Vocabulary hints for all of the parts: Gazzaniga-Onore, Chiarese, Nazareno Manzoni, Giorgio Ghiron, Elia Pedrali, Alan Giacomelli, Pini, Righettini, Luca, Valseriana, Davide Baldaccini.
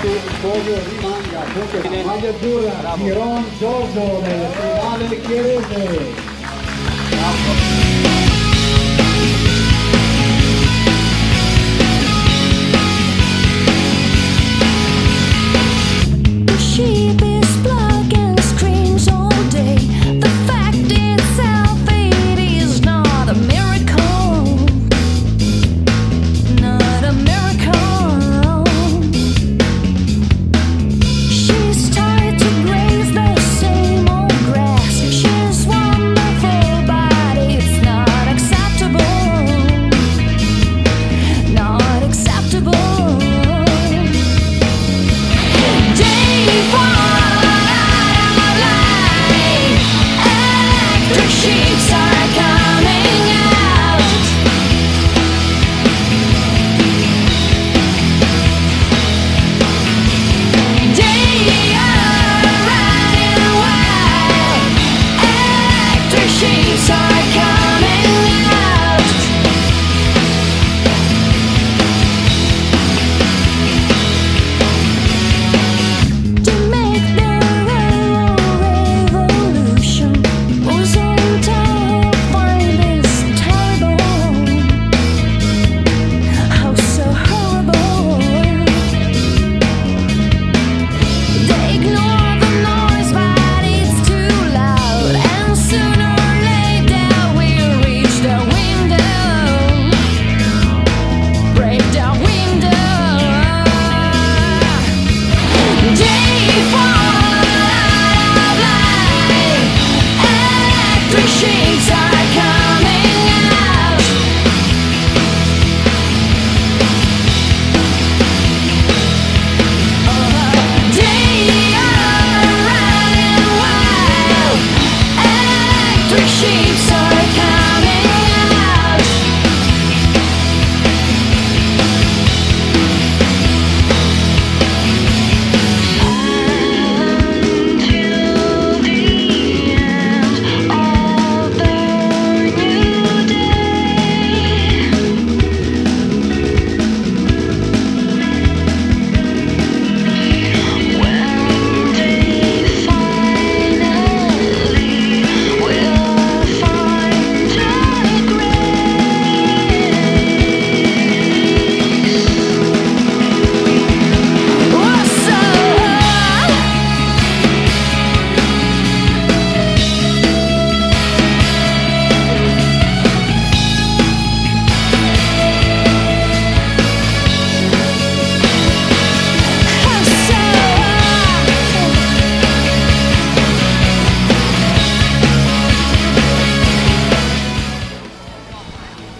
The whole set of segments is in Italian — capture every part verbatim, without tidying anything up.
che il podio rimanga con la maglia azzurra Ghiron Giorgio nel finale Chiarese. Bravo.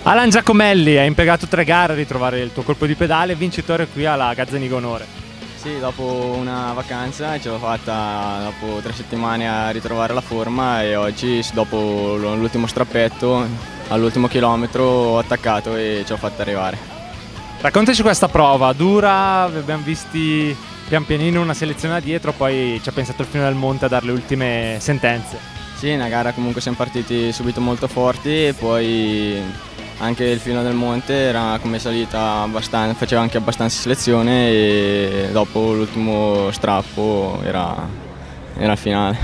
Alan Giacomelli, hai impiegato tre gare a ritrovare il tuo colpo di pedale, vincitore qui alla Gazzaniga-Onore. Sì, dopo una vacanza ce l'ho fatta, dopo tre settimane a ritrovare la forma, e oggi dopo l'ultimo strappetto, all'ultimo chilometro, ho attaccato e ce l'ho fatta arrivare. Raccontaci questa prova, dura, abbiamo visti pian pianino una selezione da dietro, poi ci ha pensato il Fiume del Monte a dare le ultime sentenze. Sì, una gara comunque siamo partiti subito molto forti e poi... anche il Fiume del Monte era come salita abbastanza, faceva anche abbastanza selezione, e dopo l'ultimo strappo era, era finale.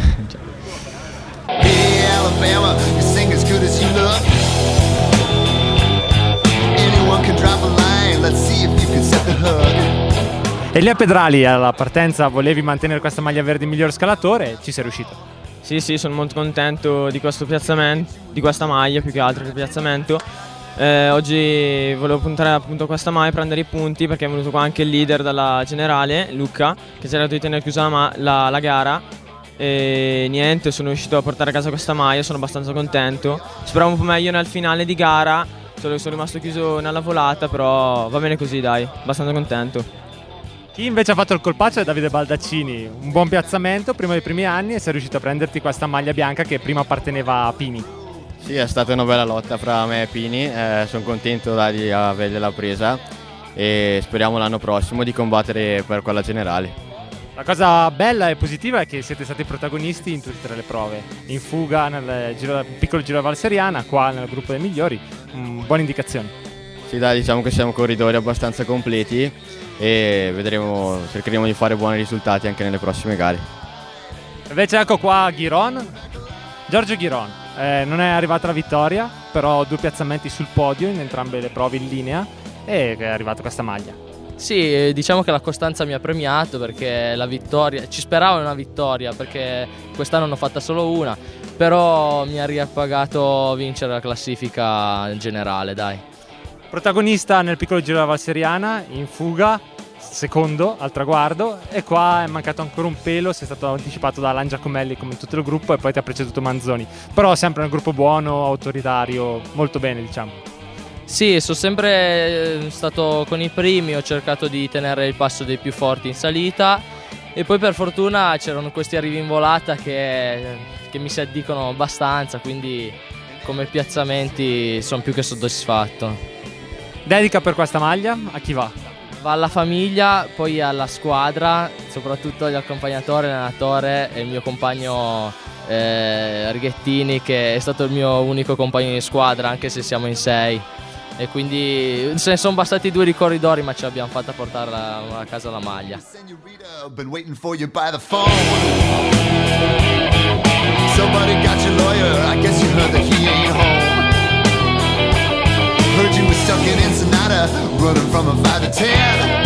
Elia Pedrali, alla partenza volevi mantenere questa maglia verde miglior scalatore e ci sei riuscito. Sì, sì, sono molto contento di questo piazzamento, di questa maglia più che altro che il piazzamento. Eh, oggi volevo puntare appunto a questa maglia, prendere i punti, perché è venuto qua anche il leader dalla generale, Luca, che si era dovuto tenere chiusa la, la, la gara, e niente, sono riuscito a portare a casa questa maglia, sono abbastanza contento. Speravo un po' meglio nel finale di gara, solo che sono rimasto chiuso nella volata, però va bene così dai, abbastanza contento. Chi invece ha fatto il colpaccio è Davide Baldaccini, un buon piazzamento, primo dei primi anni, e sei riuscito a prenderti questa maglia bianca che prima apparteneva a Pini. Sì, è stata una bella lotta fra me e Pini, eh, sono contento da, di avergliela presa e speriamo l'anno prossimo di combattere per quella generale. La cosa bella e positiva è che siete stati protagonisti in tutte e tre le prove, in fuga nel giro, piccolo giro Valseriana, qua nel gruppo dei migliori, mm, buone indicazioni. Sì, dai, diciamo che siamo corridori abbastanza completi. e vedremo, cercheremo di fare buoni risultati anche nelle prossime gare. Invece ecco qua Ghiron, Giorgio Ghiron, eh, non è arrivata la vittoria, però due piazzamenti sul podio in entrambe le prove in linea e è arrivata questa maglia. Sì, diciamo che la costanza mi ha premiato perché la vittoria, ci speravo una vittoria perché quest'anno ne ho fatta solo una, però mi ha riappagato vincere la classifica in generale, dai. Protagonista nel piccolo giro della Valseriana, in fuga, secondo al traguardo, e qua è mancato ancora un pelo, sei stato anticipato da Alan Giacomelli come tutto il gruppo e poi ti ha preceduto Manzoni, però sempre un gruppo buono, autoritario, molto bene diciamo. Sì, sono sempre stato con i primi, ho cercato di tenere il passo dei più forti in salita e poi per fortuna c'erano questi arrivi in volata che, che mi si addicono abbastanza, quindi come piazzamenti sono più che soddisfatto. Dedica per questa maglia a chi va? Va alla famiglia, poi alla squadra, soprattutto agli accompagnatori, l'allenatore e il mio compagno eh, Righettini, che è stato il mio unico compagno di squadra anche se siamo in sei. E quindi se ne sono bastati due di corridori, ma ce l'abbiamo fatta portare a casa la maglia. Heard you were stuck in Ensenada, running from a five to ten.